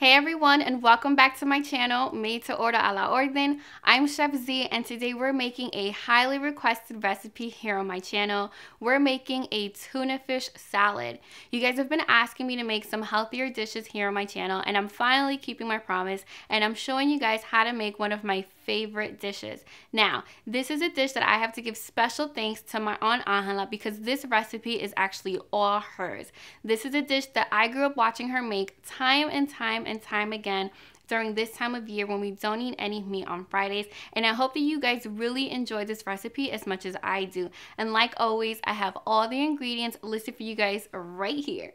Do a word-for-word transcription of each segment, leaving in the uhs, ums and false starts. Hey everyone, and welcome back to my channel, Made to Order a la Orden. I'm Chef Z, and today we're making a highly requested recipe here on my channel. We're making a tuna fish salad. You guys have been asking me to make some healthier dishes here on my channel, and I'm finally keeping my promise, and I'm showing you guys how to make one of my favorite dishes. Now, this is a dish that I have to give special thanks to my aunt Angela because this recipe is actually all hers. This is a dish that I grew up watching her make time and time and time again during this time of year when we don't eat any meat on Fridays, and I hope that you guys really enjoy this recipe as much as I do. And like always, I have all the ingredients listed for you guys right here.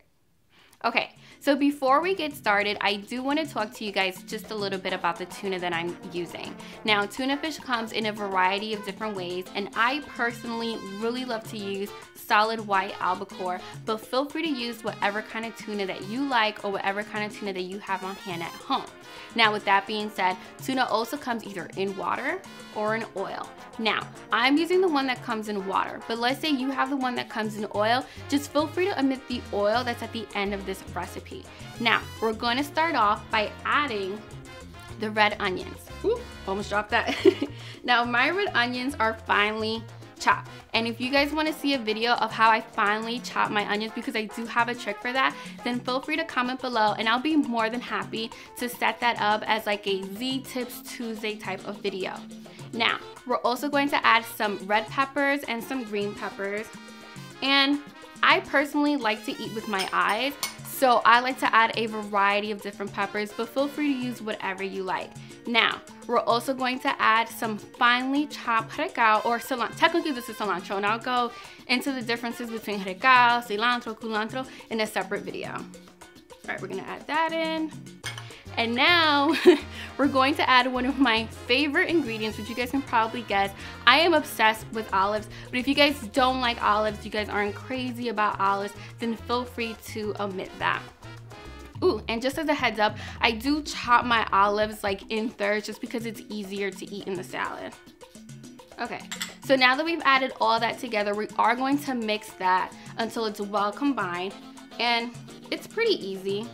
Okay, so before we get started, I do want to talk to you guys just a little bit about the tuna that I'm using. Now, tuna fish comes in a variety of different ways, and I personally really love to use solid white albacore, but feel free to use whatever kind of tuna that you like or whatever kind of tuna that you have on hand at home. Now, with that being said, tuna also comes either in water or in oil. Now, I'm using the one that comes in water, but let's say you have the one that comes in oil, just feel free to omit the oil that's at the end of this recipe. Now, we're going to start off by adding the red onions. Ooh, almost dropped that. Now, my red onions are finely chopped. And if you guys want to see a video of how I finally chop my onions, because I do have a trick for that, then feel free to comment below and I'll be more than happy to set that up as like a Z Tips Tuesday type of video. Now, we're also going to add some red peppers and some green peppers. And I personally like to eat with my eyes, so I like to add a variety of different peppers, but feel free to use whatever you like. Now, we're also going to add some finely chopped recao, or cilantro. Technically this is cilantro, and I'll go into the differences between recao, cilantro, culantro in a separate video. All right, we're gonna add that in. And now we're going to add one of my favorite ingredients, which you guys can probably guess. I am obsessed with olives, but if you guys don't like olives, you guys aren't crazy about olives, then feel free to omit that. Ooh, and just as a heads up, I do chop my olives like in thirds just because it's easier to eat in the salad. Okay, so now that we've added all that together, we are going to mix that until it's well combined, and it's pretty easy.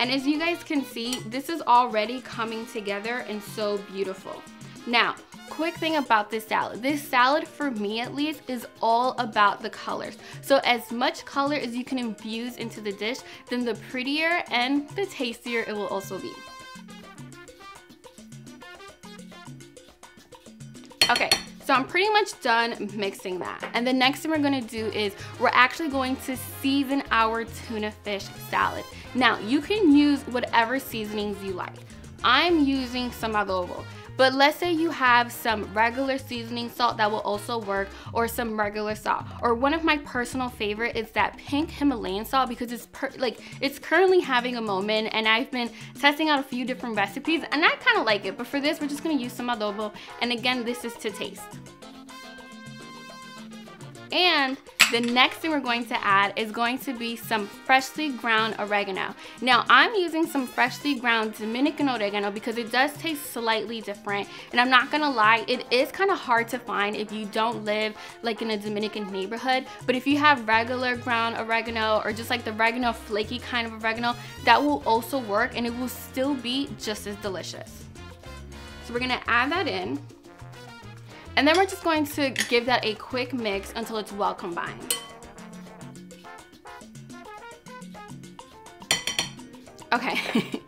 And as you guys can see, this is already coming together and so beautiful. Now, quick thing about this salad. This salad, for me at least, is all about the colors. So as much color as you can infuse into the dish, then the prettier and the tastier it will also be. Okay. So I'm pretty much done mixing that. And the next thing we're gonna do is we're actually going to season our tuna fish salad. Now, you can use whatever seasonings you like. I'm using some adobo, but let's say you have some regular seasoning salt that will also work, or some regular salt. Or one of my personal favorite is that pink Himalayan salt, because it's per like it's currently having a moment, and I've been testing out a few different recipes and I kind of like it, but for this we're just gonna use some adobo, and again this is to taste. And the next thing we're going to add is going to be some freshly ground oregano. Now, I'm using some freshly ground Dominican oregano because it does taste slightly different, and I'm not gonna lie, it is kind of hard to find if you don't live like in a Dominican neighborhood, but if you have regular ground oregano or just like the oregano flaky kind of oregano, that will also work and it will still be just as delicious. So we're gonna add that in. And then we're just going to give that a quick mix until it's well combined. Okay,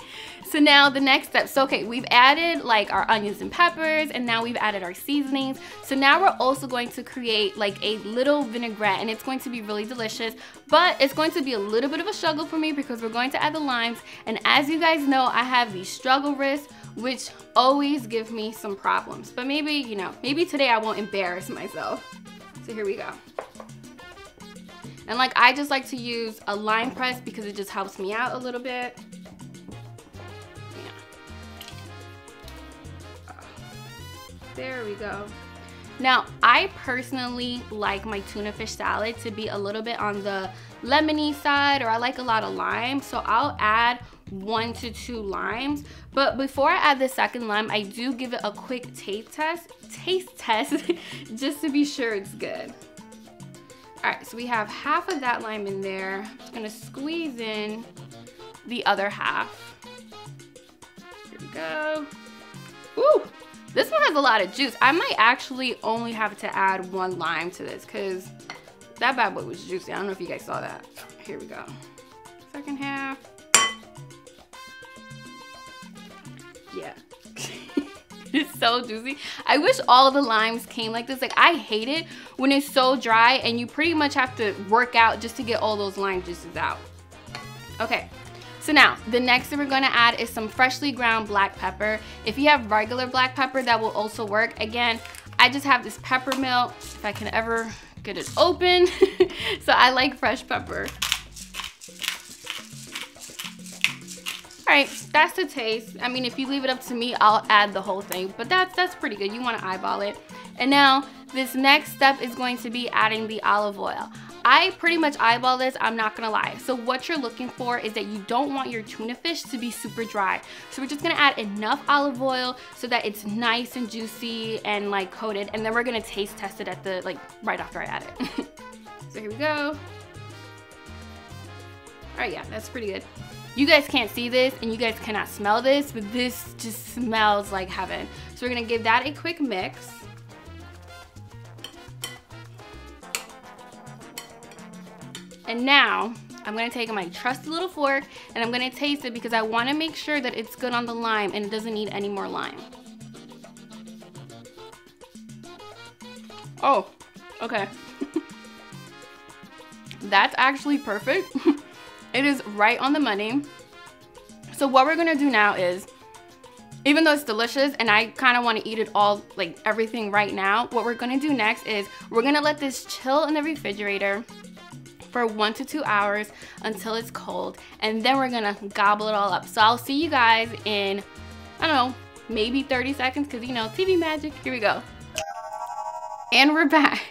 so now the next step. So okay, we've added like our onions and peppers, and now we've added our seasonings. So now we're also going to create like a little vinaigrette, and it's going to be really delicious, but it's going to be a little bit of a struggle for me because we're going to add the limes. And as you guys know, I have these struggle wrists, which always give me some problems. But maybe, you know, maybe today I won't embarrass myself. So here we go. And like, I just like to use a lime press because it just helps me out a little bit. Yeah. There we go. Now, I personally like my tuna fish salad to be a little bit on the lemony side, or I like a lot of lime, so I'll add one to two limes. But before I add the second lime, I do give it a quick taste test, taste test just to be sure it's good. All right, so we have half of that lime in there. I'm just gonna squeeze in the other half. Here we go. Ooh, this one has a lot of juice. I might actually only have to add one lime to this because that bad boy was juicy. I don't know if you guys saw that. Here we go. Second half. Yeah. It's so juicy. I wish all of the limes came like this. Like, I hate it when it's so dry and you pretty much have to work out just to get all those lime juices out. Okay, so now the next thing we're gonna add is some freshly ground black pepper. If you have regular black pepper, that will also work. Again, I just have this pepper mill, if I can ever get it open. So I like fresh pepper. All right, that's the taste. I mean, if you leave it up to me, I'll add the whole thing, but that's, that's pretty good. You wanna eyeball it. And now this next step is going to be adding the olive oil. I pretty much eyeball this, I'm not gonna lie. So what you're looking for is that you don't want your tuna fish to be super dry. So we're just gonna add enough olive oil so that it's nice and juicy and like coated, and then we're gonna taste test it at the, like right after I add it. So here we go. All right, yeah, that's pretty good. You guys can't see this and you guys cannot smell this, but this just smells like heaven. So we're gonna give that a quick mix. And now I'm gonna take my trusty little fork and I'm gonna taste it because I wanna make sure that it's good on the lime and it doesn't need any more lime. Oh, okay. That's actually perfect. It is right on the money. So what we're gonna do now is, even though it's delicious and I kind of want to eat it all, like everything right now, what we're gonna do next is we're gonna let this chill in the refrigerator for one to two hours until it's cold, and then we're gonna gobble it all up. So I'll see you guys in, I don't know, maybe thirty seconds, because you know, T V magic. Here we go. And we're back.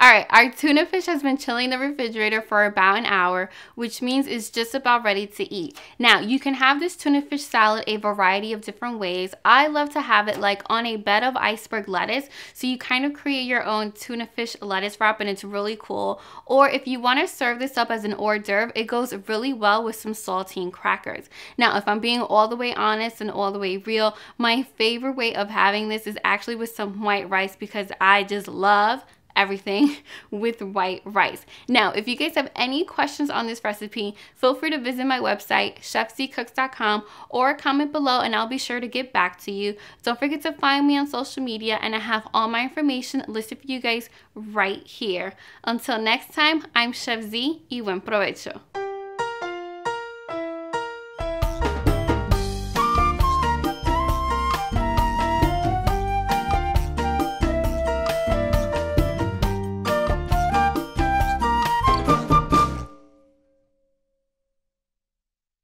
All right, our tuna fish has been chilling in the refrigerator for about an hour, which means it's just about ready to eat. Now, you can have this tuna fish salad a variety of different ways. I love to have it like on a bed of iceberg lettuce, so you kind of create your own tuna fish lettuce wrap, and it's really cool. Or if you want to serve this up as an hors d'oeuvre, it goes really well with some saltine crackers. Now, if I'm being all the way honest and all the way real, my favorite way of having this is actually with some white rice, because I just love everything with white rice. Now, if you guys have any questions on this recipe, feel free to visit my website, chef zee cooks dot com, or comment below and I'll be sure to get back to you. Don't forget to find me on social media, and I have all my information listed for you guys right here. Until next time, I'm Chef Zee y buen provecho.